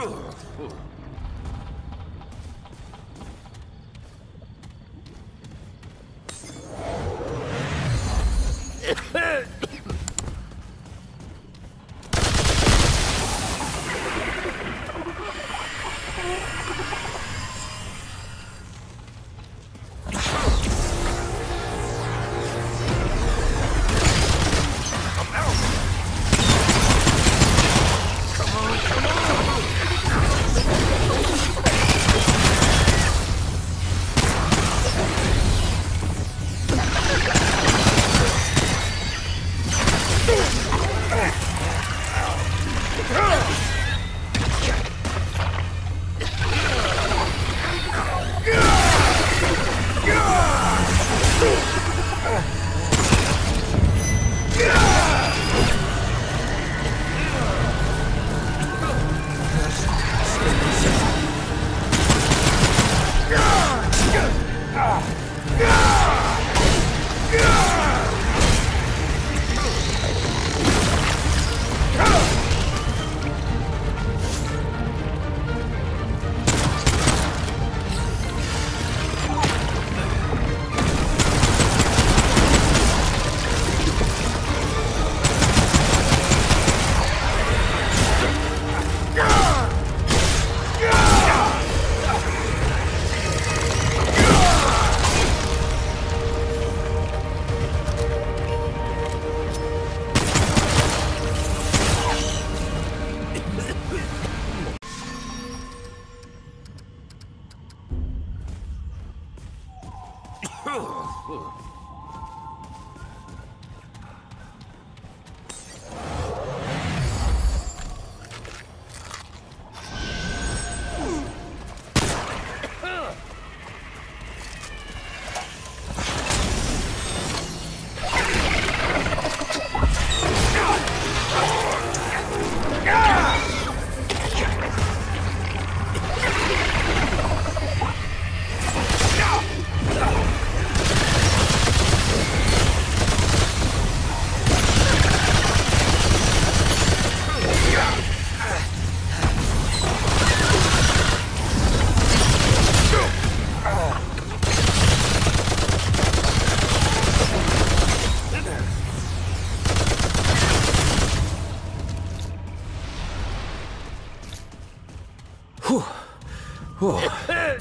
It's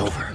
over.